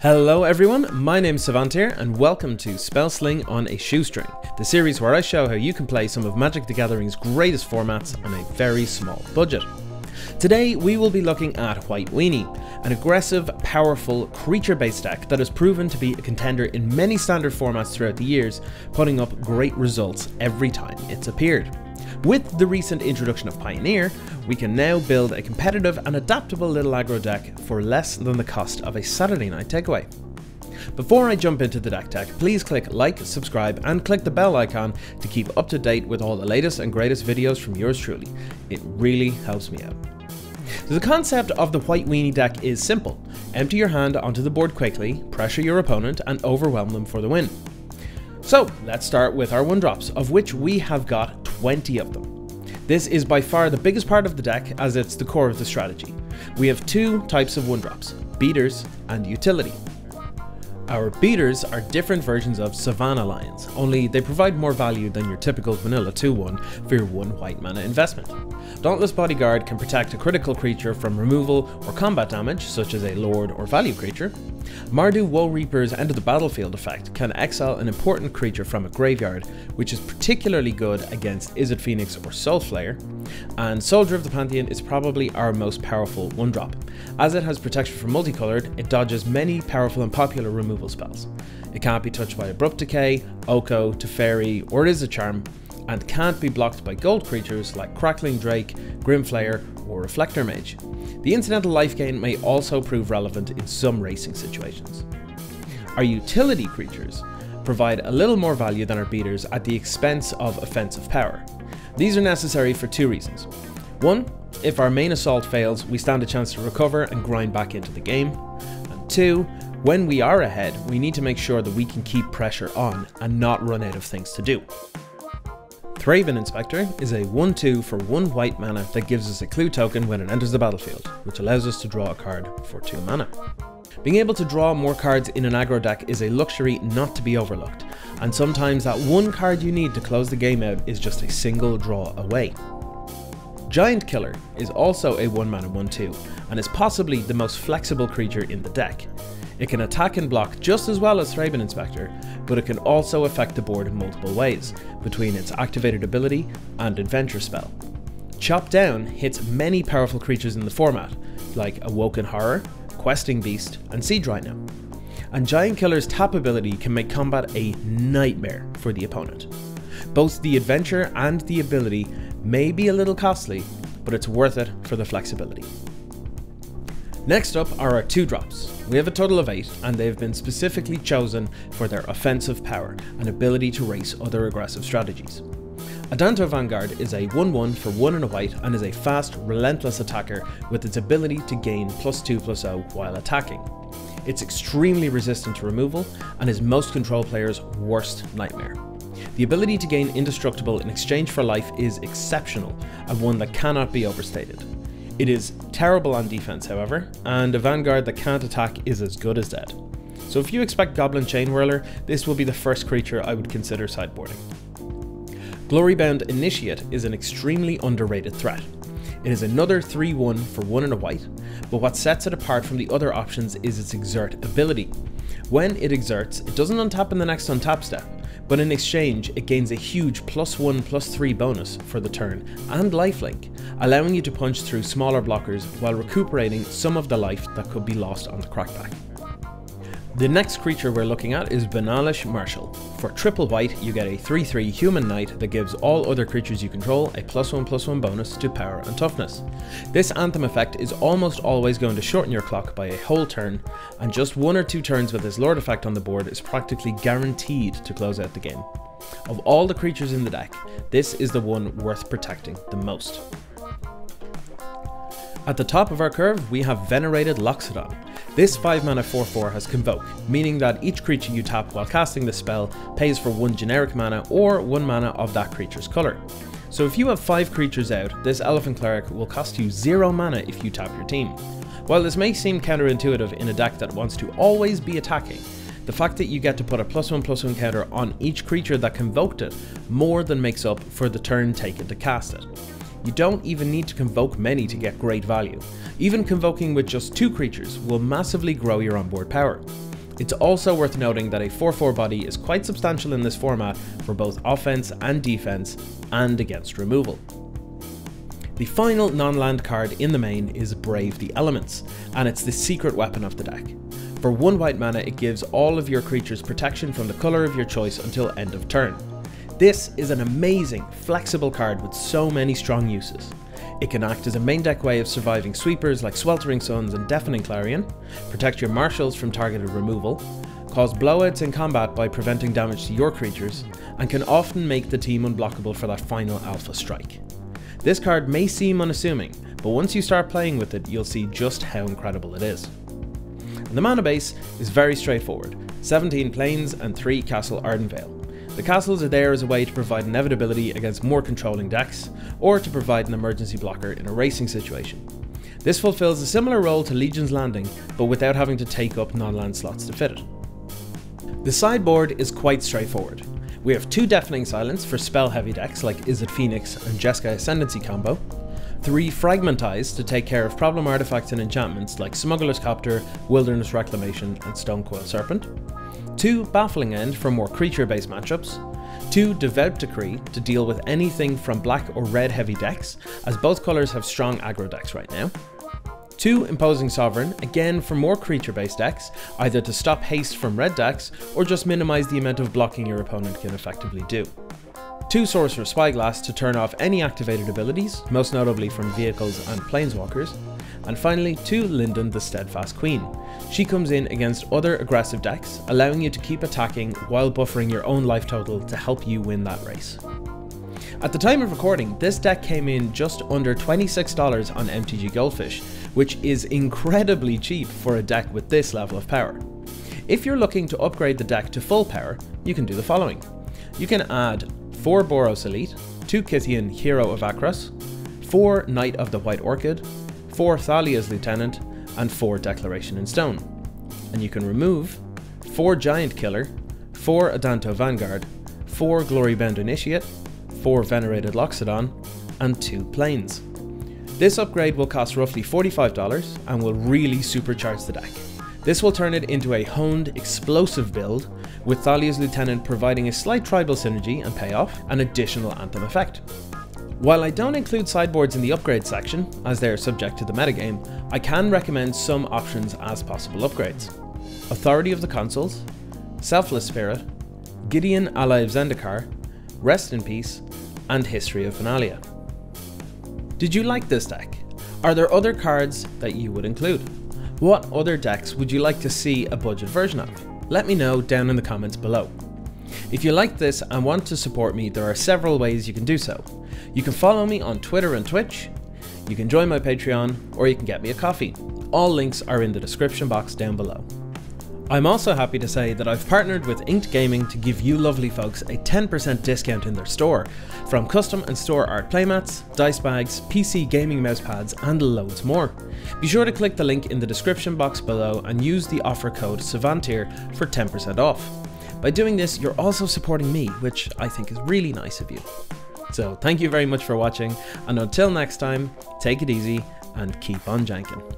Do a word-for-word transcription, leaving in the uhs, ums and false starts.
Hello everyone, my name's Savantir and welcome to Spell Sling on a Shoestring, the series where I show how you can play some of Magic the Gathering's greatest formats on a very small budget. Today we will be looking at White Weenie, an aggressive, powerful, creature-based deck that has proven to be a contender in many standard formats throughout the years, putting up great results every time it's appeared. With the recent introduction of Pioneer, we can now build a competitive and adaptable little aggro deck for less than the cost of a Saturday night takeaway. Before I jump into the deck tech, please click like, subscribe and click the bell icon to keep up to date with all the latest and greatest videos from yours truly. It really helps me out. So the concept of the White Weenie deck is simple. Empty your hand onto the board quickly, pressure your opponent and overwhelm them for the win. So let's start with our one drops, of which we have got twenty of them. This is by far the biggest part of the deck as it's the core of the strategy. We have two types of one drops, beaters and utility. Our beaters are different versions of Savannah Lions, only they provide more value than your typical vanilla two one for your one white mana investment. Dauntless Bodyguard can protect a critical creature from removal or combat damage, such as a lord or value creature. Mardu Woe Reaper's End of the Battlefield effect can exile an important creature from a graveyard, which is particularly good against Izzet Phoenix or Soul Flayer. And Soldier of the Pantheon is probably our most powerful one drop. As it has protection from multicolored, it dodges many powerful and popular removal spells. It can't be touched by Abrupt Decay, Oko, Teferi or Izzet Charm, and can't be blocked by gold creatures like Crackling Drake, Grim Flayer or Reflector Mage. The incidental life gain may also prove relevant in some racing situations. Our utility creatures provide a little more value than our beaters at the expense of offensive power. These are necessary for two reasons. One, if our main assault fails, we stand a chance to recover and grind back into the game. And two, when we are ahead, we need to make sure that we can keep pressure on and not run out of things to do. Thraben Inspector is a one two for one white mana that gives us a clue token when it enters the battlefield, which allows us to draw a card for two mana. Being able to draw more cards in an aggro deck is a luxury not to be overlooked, and sometimes that one card you need to close the game out is just a single draw away. Giant Killer is also a one mana one two, and is possibly the most flexible creature in the deck. It can attack and block just as well as Thraben Inspector, but it can also affect the board in multiple ways, between its activated ability and adventure spell. Chop Down hits many powerful creatures in the format, like Awoken Horror, Questing Beast, and Siege Rhino. And Giant Killer's tap ability can make combat a nightmare for the opponent. Both the adventure and the ability may be a little costly, but it's worth it for the flexibility. Next up are our two drops. We have a total of eight, and they have been specifically chosen for their offensive power and ability to race other aggressive strategies. Adanto Vanguard is a one one for one and a white and is a fast, relentless attacker with its ability to gain plus two plus zero while attacking. It's extremely resistant to removal and is most control players' worst nightmare. The ability to gain indestructible in exchange for life is exceptional and one that cannot be overstated. It is terrible on defense, however, and a Vanguard that can't attack is as good as dead. So if you expect Goblin Chainwhirler, this will be the first creature I would consider sideboarding. Glorybound Initiate is an extremely underrated threat. It is another three one for one and a white, but what sets it apart from the other options is its exert ability. When it exerts, it doesn't untap in the next untap step, but in exchange it gains a huge plus one plus three bonus for the turn and lifelink, allowing you to punch through smaller blockers while recuperating some of the life that could be lost on the crackback. The next creature we're looking at is Benalish Marshal. For triple white you get a three three human knight that gives all other creatures you control a plus one plus one bonus to power and toughness. This anthem effect is almost always going to shorten your clock by a whole turn, and just one or two turns with this lord effect on the board is practically guaranteed to close out the game. Of all the creatures in the deck, this is the one worth protecting the most. At the top of our curve we have Venerated Loxodon. This five mana four four has Convoke, meaning that each creature you tap while casting this spell pays for one generic mana or one mana of that creature's colour. So if you have five creatures out, this Elephant Cleric will cost you zero mana if you tap your team. While this may seem counterintuitive in a deck that wants to always be attacking, the fact that you get to put a plus one plus one counter on each creature that convoked it more than makes up for the turn taken to cast it. You don't even need to convoke many to get great value. Even convoking with just two creatures will massively grow your onboard power. It's also worth noting that a four four body is quite substantial in this format for both offense and defense, and against removal. The final non-land card in the main is Brave the Elements, and it's the secret weapon of the deck. For one white mana, it gives all of your creatures protection from the color of your choice until end of turn. This is an amazing, flexible card with so many strong uses. It can act as a main deck way of surviving sweepers like Sweltering Suns and Deafening Clarion, protect your marshals from targeted removal, cause blowouts in combat by preventing damage to your creatures, and can often make the team unblockable for that final alpha strike. This card may seem unassuming, but once you start playing with it, you'll see just how incredible it is. And the mana base is very straightforward, seventeen plains and three Castle Ardenvale. The castles are there as a way to provide inevitability against more controlling decks, or to provide an emergency blocker in a racing situation. This fulfills a similar role to Legion's Landing, but without having to take up non-land slots to fit it. The sideboard is quite straightforward. We have two Deafening Silence for spell-heavy decks like Izzet Phoenix and Jeskai Ascendancy combo, three Fragmentize to take care of problem artifacts and enchantments like Smuggler's Copter, Wilderness Reclamation and Stonecoil Serpent, two Baffling End for more creature-based matchups, two Devout Decree to deal with anything from black or red heavy decks, as both colours have strong aggro decks right now, two Imposing Sovereign, again for more creature-based decks, either to stop haste from red decks, or just minimise the amount of blocking your opponent can effectively do, two Sorcerer Spyglass to turn off any activated abilities, most notably from vehicles and planeswalkers, and finally two Lyndon the Steadfast Queen. She comes in against other aggressive decks, allowing you to keep attacking while buffering your own life total to help you win that race. At the time of recording, this deck came in just under twenty-six dollars on M T G Goldfish, which is incredibly cheap for a deck with this level of power. If you're looking to upgrade the deck to full power, you can do the following. You can add four Boros Elite, two Kithian Hero of Akros, four Knight of the White Orchid, four Thalia's Lieutenant, and four Declaration in Stone. And you can remove four Giant Killer, four Adanto Vanguard, four Glorybound Initiate, four Venerated Loxodon, and two Plains. This upgrade will cost roughly forty-five dollars and will really supercharge the deck. This will turn it into a honed, explosive build, with Thalia's Lieutenant providing a slight tribal synergy and payoff, and additional Anthem effect. While I don't include sideboards in the upgrade section, as they are subject to the metagame, I can recommend some options as possible upgrades. Authority of the Consuls, Selfless Spirit, Gideon Ally of Zendikar, Rest in Peace, and History of Benalia. Did you like this deck? Are there other cards that you would include? What other decks would you like to see a budget version of? Let me know down in the comments below. If you like this and want to support me, there are several ways you can do so. You can follow me on Twitter and Twitch, you can join my Patreon, or you can get me a coffee. All links are in the description box down below. I'm also happy to say that I've partnered with Inked Gaming to give you lovely folks a ten percent discount in their store, from custom and store art playmats, dice bags, P C gaming mousepads, and loads more. Be sure to click the link in the description box below and use the offer code Savantir for ten percent off. By doing this, you're also supporting me, which I think is really nice of you. So thank you very much for watching, and until next time, take it easy and keep on janking.